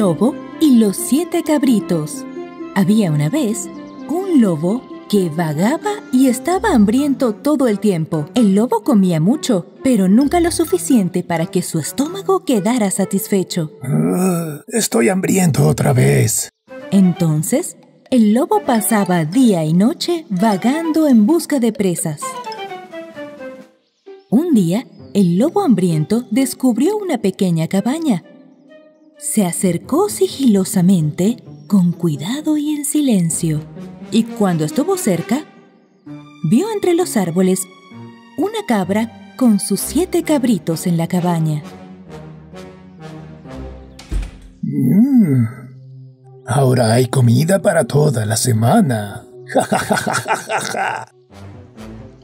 lobo y los 7 cabritos. Había una vez un lobo que vagaba y estaba hambriento todo el tiempo. El lobo comía mucho, pero nunca lo suficiente para que su estómago quedara satisfecho. Estoy hambriento otra vez. Entonces, el lobo pasaba día y noche vagando en busca de presas. Un día, el lobo hambriento descubrió una pequeña cabaña. Se acercó sigilosamente, con cuidado y en silencio. Y cuando estuvo cerca, vio entre los árboles una cabra con sus 7 cabritos en la cabaña. Ahora hay comida para toda la semana.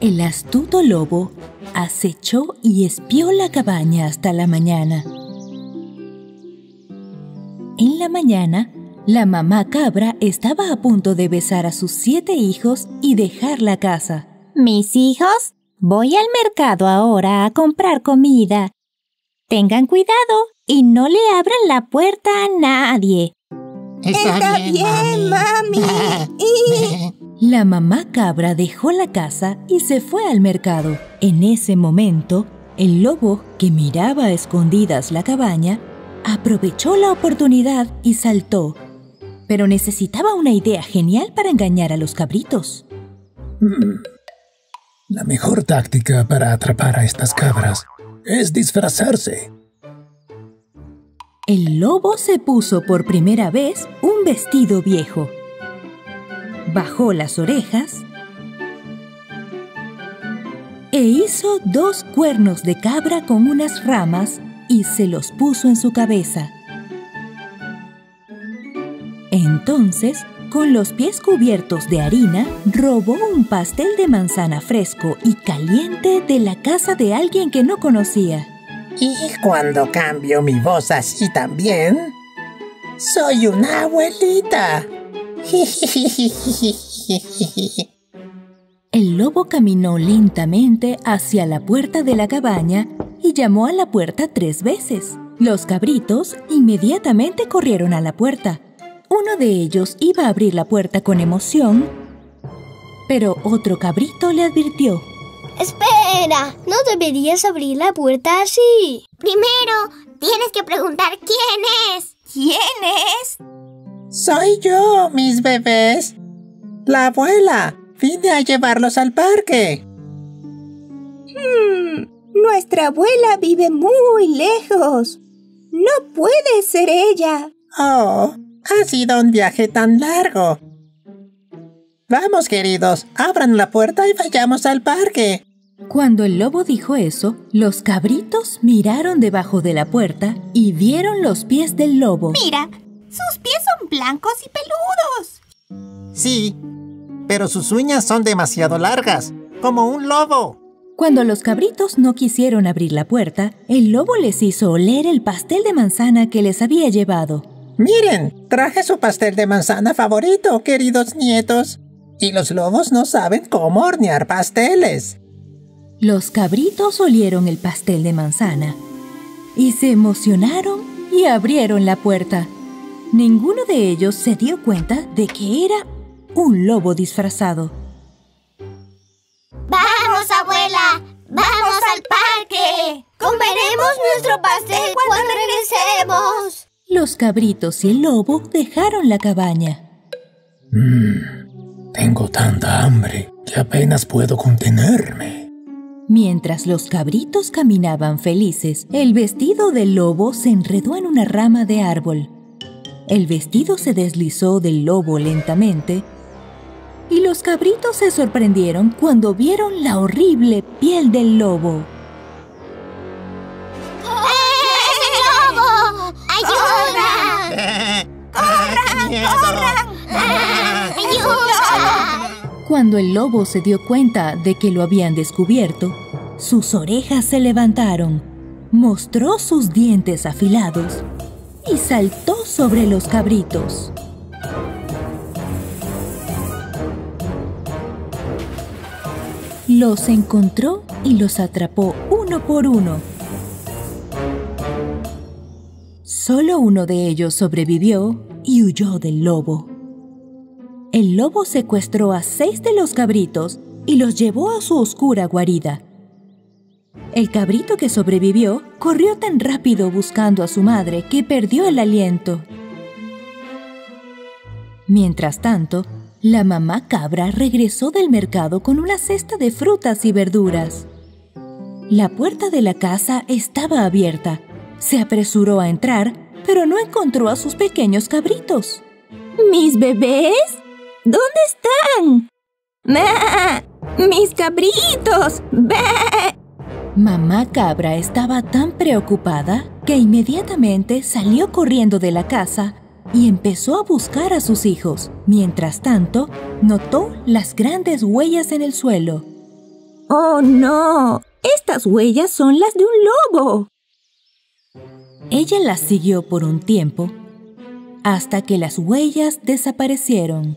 El astuto lobo acechó y espió la cabaña hasta la mañana. En la mañana, la mamá cabra estaba a punto de besar a sus 7 hijos y dejar la casa. Mis hijos, voy al mercado ahora a comprar comida. Tengan cuidado y no le abran la puerta a nadie. Está bien, mami. La mamá cabra dejó la casa y se fue al mercado. En ese momento, el lobo, que miraba a escondidas la cabaña, aprovechó la oportunidad y saltó. Pero necesitaba una idea genial para engañar a los cabritos. La mejor táctica para atrapar a estas cabras es disfrazarse. El lobo se puso por primera vez un vestido viejo. Bajó las orejas e hizo 2 cuernos de cabra con unas ramas y se los puso en su cabeza. Entonces, con los pies cubiertos de harina, robó un pastel de manzana fresco y caliente de la casa de alguien que no conocía. Y cuando cambio mi voz así también, soy una abuelita. El lobo caminó lentamente hacia la puerta de la cabaña y llamó a la puerta 3 veces. Los cabritos inmediatamente corrieron a la puerta. Uno de ellos iba a abrir la puerta con emoción, pero otro cabrito le advirtió. ¡Espera! No deberías abrir la puerta así. Primero, tienes que preguntar quién es. ¿Quién es? Soy yo, mis bebés. La abuela. Vine a llevarlos al parque. Nuestra abuela vive muy lejos. No puede ser ella. Oh, ha sido un viaje tan largo. Vamos, queridos, abran la puerta y vayamos al parque. Cuando el lobo dijo eso, los cabritos miraron debajo de la puerta y vieron los pies del lobo. Mira, sus pies son blancos y peludos. Sí, pero sus uñas son demasiado largas, como un lobo. Cuando los cabritos no quisieron abrir la puerta, el lobo les hizo oler el pastel de manzana que les había llevado. ¡Miren! Traje su pastel de manzana favorito, queridos nietos. Y los lobos no saben cómo hornear pasteles. Los cabritos olieron el pastel de manzana y se emocionaron y abrieron la puerta. Ninguno de ellos se dio cuenta de que era un lobo disfrazado. ¡Vamos, abuela! ¡Vamos al parque! ¡Comeremos nuestro pastel cuando regresemos! Los cabritos y el lobo dejaron la cabaña. Tengo tanta hambre que apenas puedo contenerme. Mientras los cabritos caminaban felices, el vestido del lobo se enredó en una rama de árbol. El vestido se deslizó del lobo lentamente y los cabritos se sorprendieron cuando vieron la horrible piel del lobo. Cuando el lobo se dio cuenta de que lo habían descubierto, sus orejas se levantaron, mostró sus dientes afilados y saltó sobre los cabritos. Los encontró y los atrapó uno por uno. Solo uno de ellos sobrevivió y huyó del lobo. El lobo secuestró a 6 de los cabritos y los llevó a su oscura guarida. El cabrito que sobrevivió corrió tan rápido buscando a su madre que perdió el aliento. Mientras tanto, la mamá cabra regresó del mercado con una cesta de frutas y verduras. La puerta de la casa estaba abierta. Se apresuró a entrar, pero no encontró a sus pequeños cabritos. ¿Mis bebés? ¿Dónde están? ¡Bah! ¡Mis cabritos! ¡Bah! Mamá cabra estaba tan preocupada que inmediatamente salió corriendo de la casa y empezó a buscar a sus hijos. Mientras tanto, notó las grandes huellas en el suelo. ¡Oh, no! ¡Estas huellas son las de un lobo! Ella las siguió por un tiempo, hasta que las huellas desaparecieron.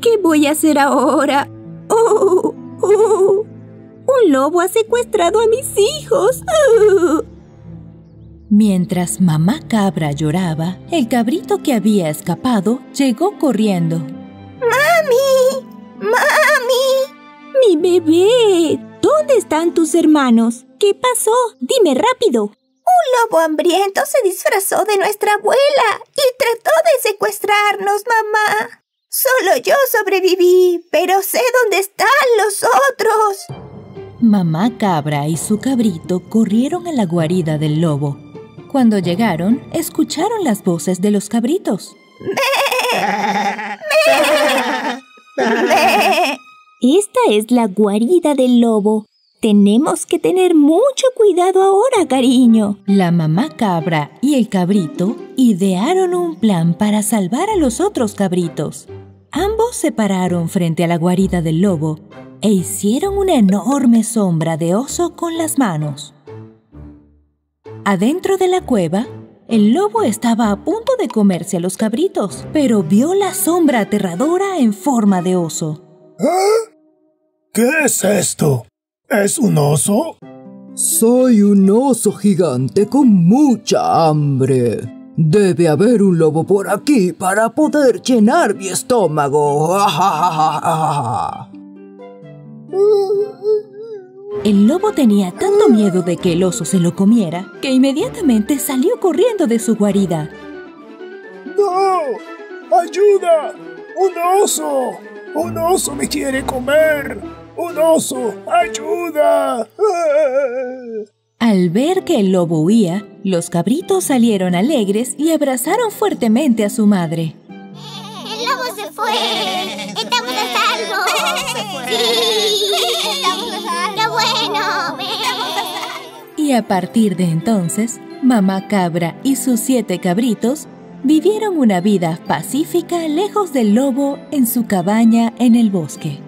¿Qué voy a hacer ahora? ¡Un lobo ha secuestrado a mis hijos! Mientras mamá cabra lloraba, el cabrito que había escapado llegó corriendo. ¡Mami! ¡Mami! ¡Mi bebé! ¿Dónde están tus hermanos? ¿Qué pasó? Dime rápido. Un lobo hambriento se disfrazó de nuestra abuela y trató de secuestrarnos, mamá. Solo yo sobreviví, pero sé dónde están los otros. Mamá cabra y su cabrito corrieron a la guarida del lobo. Cuando llegaron, escucharon las voces de los cabritos. Esta es la guarida del lobo. Tenemos que tener mucho cuidado ahora, cariño. La mamá cabra y el cabrito idearon un plan para salvar a los otros cabritos. Ambos se pararon frente a la guarida del lobo e hicieron una enorme sombra de oso con las manos. Adentro de la cueva, el lobo estaba a punto de comerse a los cabritos, pero vio la sombra aterradora en forma de oso. ¿Ah? ¿Qué es esto? ¿Es un oso? Soy un oso gigante con mucha hambre. Debe haber un lobo por aquí para poder llenar mi estómago. El lobo tenía tanto miedo de que el oso se lo comiera que inmediatamente salió corriendo de su guarida. ¡No! ¡Ayuda! ¡Un oso! ¡Un oso me quiere comer! ¡Un oso! ¡Ayuda! ¡Ah! Al ver que el lobo huía, los cabritos salieron alegres y abrazaron fuertemente a su madre. ¡El lobo se fue! ¡Estamos a salvo! ¡Sí! ¡Estamos a salvo! ¡Qué bueno! ¡Estamos a salvo! Y a partir de entonces, mamá cabra y sus 7 cabritos vivieron una vida pacífica lejos del lobo en su cabaña en el bosque.